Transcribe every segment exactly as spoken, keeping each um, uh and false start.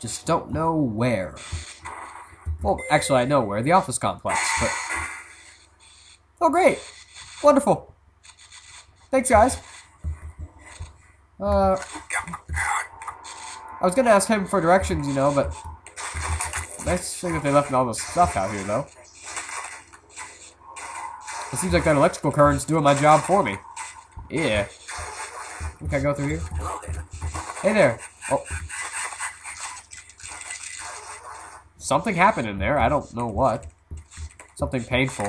Just don't know where. Well, actually, I know where. The office complex, but... Oh, great! Wonderful! Thanks, guys! Uh... I was gonna ask him for directions, you know, but... Nice thing that they left all this stuff out here, though. It seems like that electrical current's doing my job for me. Yeah. Can I go through here? Hey there! Oh. Something happened in there. I don't know what. Something painful.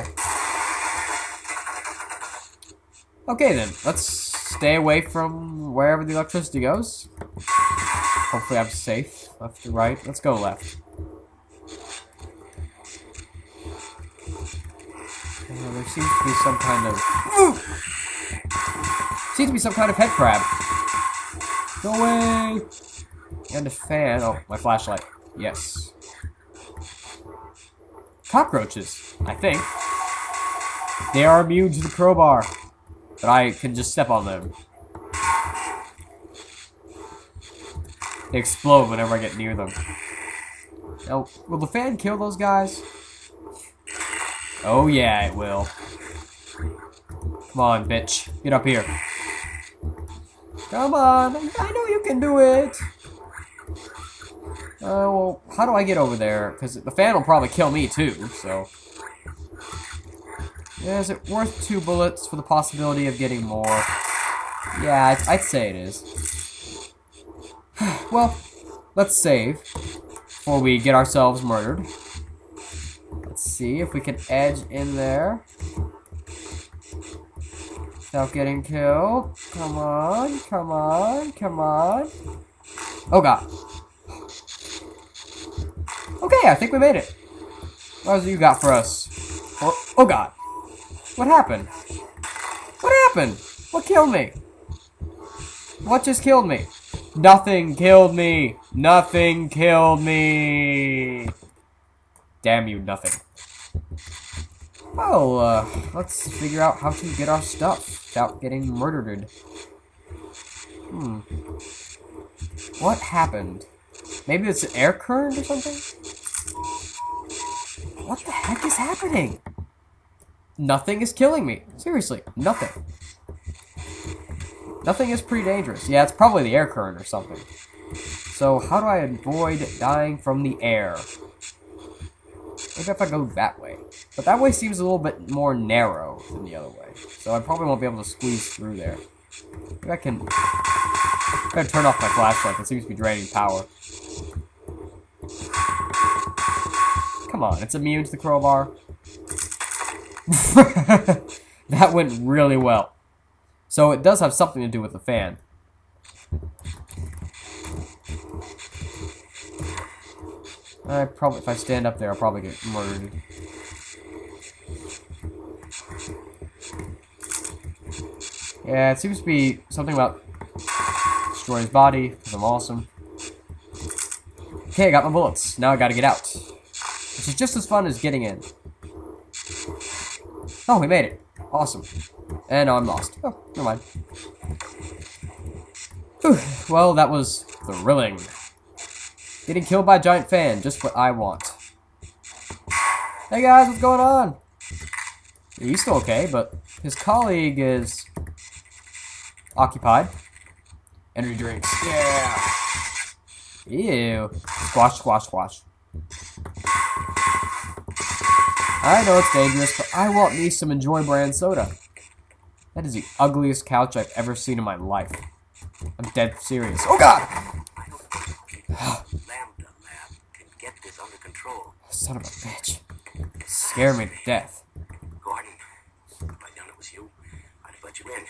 Okay, then. Let's stay away from wherever the electricity goes. Hopefully I'm safe. Left to right. Let's go left. Uh, there seems to be some kind of... Seems to be some kind of head crab. Go away! And a fan. Oh, my flashlight. Yes. Cockroaches, I think. They are immune to the crowbar, but I can just step on them. They explode whenever I get near them. Now, will the fan kill those guys? Oh yeah, it will. Come on, bitch. Get up here. Come on. I know you can do it. Uh, well, how do I get over there? Because the fan will probably kill me, too, so... Yeah, is it worth two bullets for the possibility of getting more? Yeah, I'd, I'd say it is. Well, let's save before we get ourselves murdered. Let's see if we can edge in there without getting killed. Come on, come on, come on. Oh, God. Okay, I think we made it. What else you got for us? Oh, oh God. What happened? What happened? What killed me? What just killed me? Nothing killed me. Nothing killed me. Damn you, nothing. Well, uh, let's figure out how to get our stuff without getting murdered. Hmm. What happened? Maybe it's an air current or something? What the heck is happening? Nothing is killing me. Seriously, nothing. Nothing is pretty dangerous. Yeah, it's probably the air current or something. So how do I avoid dying from the air? Maybe if I go that way. But that way seems a little bit more narrow than the other way. So I probably won't be able to squeeze through there. Maybe I can... I'm gonna turn off my flashlight. It seems to be draining power. Come on, it's immune to the crowbar. That went really well. So it does have something to do with the fan. I probably, if I stand up there, I'll probably get murdered. Yeah, it seems to be something about destroy his body, because I'm awesome. Okay, I got my bullets. Now I gotta get out. Which is just as fun as getting in. Oh, we made it. Awesome. And now I'm lost. Oh, never mind. Whew. Well, that was thrilling. Getting killed by a giant fan, just what I want. Hey guys, what's going on? He's still okay, but his colleague is occupied. Energy drinks. Yeah. Ew. Squash, squash, squash. I know it's dangerous, but I want me some Enjoy brand soda. That is the ugliest couch I've ever seen in my life. I'm dead serious. Oh God! Lambda Lab can get this under control. Son of a bitch. Scare me to death. Gordon, I know it was you. I'd let you in.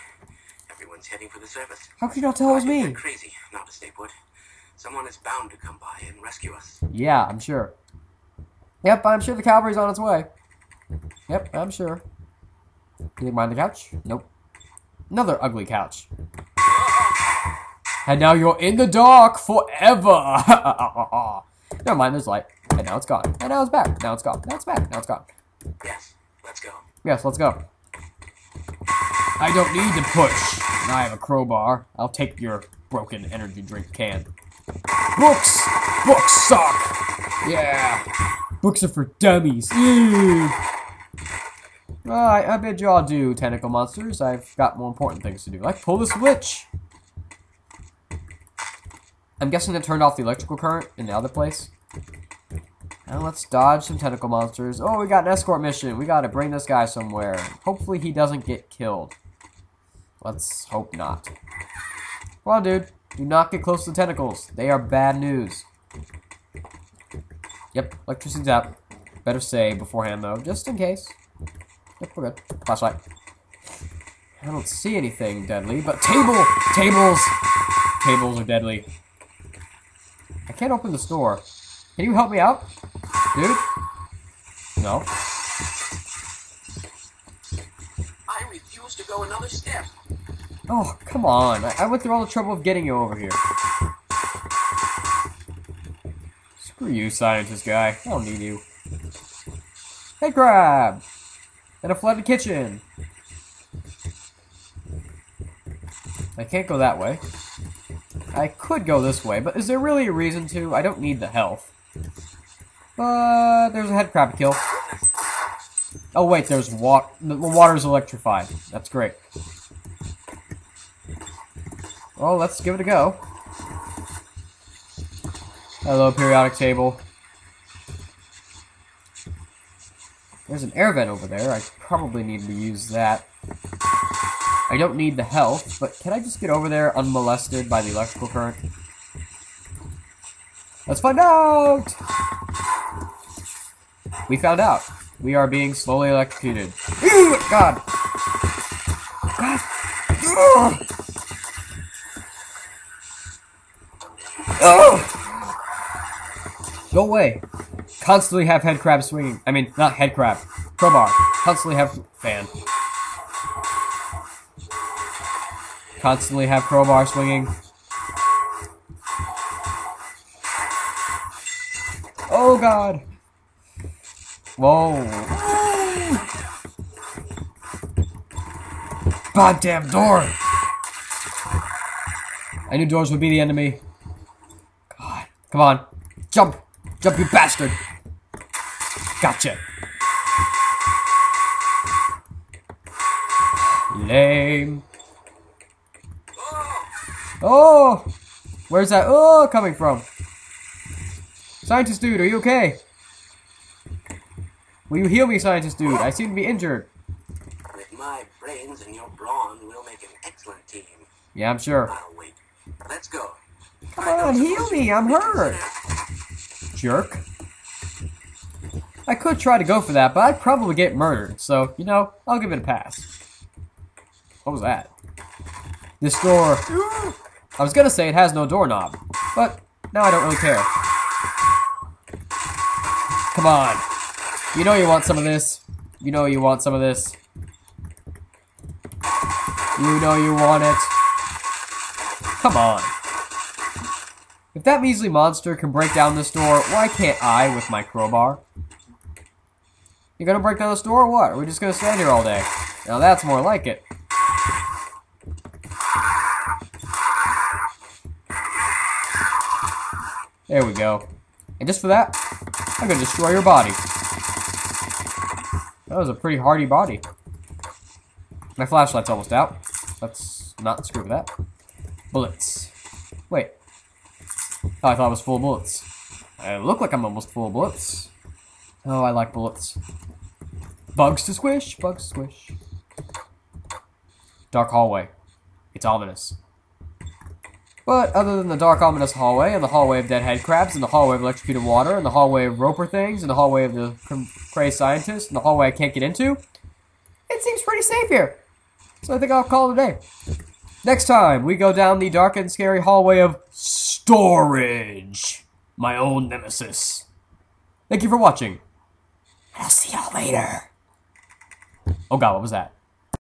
Everyone's heading for the service. How could you not tell it was me? You're crazy not to stay put. Someone is bound to come by and rescue us. Yeah, I'm sure. Yep, I'm sure the cavalry's on its way. Yep, I'm sure. Can you mind the couch? Nope. Another ugly couch. And now you're in the dark forever. Never mind, there's light. And now it's gone. And now it's back. Now it's gone. Now it's back. Now it's gone. Yes, let's go. Yes, let's go. I don't need to push. And I have a crowbar. I'll take your broken energy drink can. Books! Books suck! Yeah! Books are for dummies! Ew! Alright, I bid y'all do, tentacle monsters. I've got more important things to do. Like pull this witch! I'm guessing it turned off the electrical current in the other place. Now let's dodge some tentacle monsters. Oh, we got an escort mission. We gotta bring this guy somewhere. Hopefully he doesn't get killed. Let's hope not. Come on, dude. Do not get close to the tentacles. They are bad news. Yep, electricity's out. Better say beforehand, though, just in case. Yep, we're good. Flashlight. I don't see anything deadly, but table! Tables! Tables are deadly. I can't open this door. Can you help me out? Dude? No. I refuse to go another step. Oh, come on. I, I went through all the trouble of getting you over here. Screw you, scientist guy. I don't need you. Hey, crab! And a flooded kitchen! I can't go that way. I could go this way, but is there really a reason to? I don't need the health. But there's a head crab to kill. Oh, wait, there's water. The water's electrified. That's great. Well, let's give it a go. Hello, periodic table. There's an air vent over there. I probably need to use that. I don't need the health, but can I just get over there unmolested by the electrical current? Let's find out! We found out. We are being slowly electrocuted. Ew! God! God! Ugh! Ugh! Go away. Constantly have headcrab swinging. I mean, not headcrab. Crowbar. Constantly have fan. Constantly have crowbar swinging. Oh god. Whoa. Goddamn door. I knew doors would be the enemy. God. Come on. Jump. Jump, you bastard! Gotcha! Lame. Oh! Where's that oh coming from? Scientist dude, are you okay? Will you heal me, scientist dude? I seem to be injured. With my brains and your brawn, we'll make an excellent team. Yeah, I'm sure. I'll wait. Let's go. Come on, heal me, I'm hurt. Jerk. I could try to go for that, but I'd probably get murdered, so, you know, I'll give it a pass. What was that? This door. I was gonna say it has no doorknob, but now I don't really care. Come on. You know you want some of this. You know you want some of this. You know you want it. Come on. If that measly monster can break down this door, why can't I with my crowbar? You gonna break down this door or what? Are we just gonna stand here all day? Now that's more like it. There we go. And just for that, I'm gonna destroy your body. That was a pretty hardy body. My flashlight's almost out. Let's not screw with that. Bullets. Wait. Oh, I thought it was full of bullets. I look like I'm almost full of bullets. Oh, I like bullets. Bugs to squish, bugs to squish. Dark hallway. It's ominous. But other than the dark ominous hallway, and the hallway of dead headcrabs, and the hallway of electrocuted water, and the hallway of roper things, and the hallway of the crazy scientist, and the hallway I can't get into, it seems pretty safe here. So I think I'll call it a day. Next time, we go down the dark and scary hallway of storage. My old nemesis. Thank you for watching. I'll see y'all later. Oh god, what was that?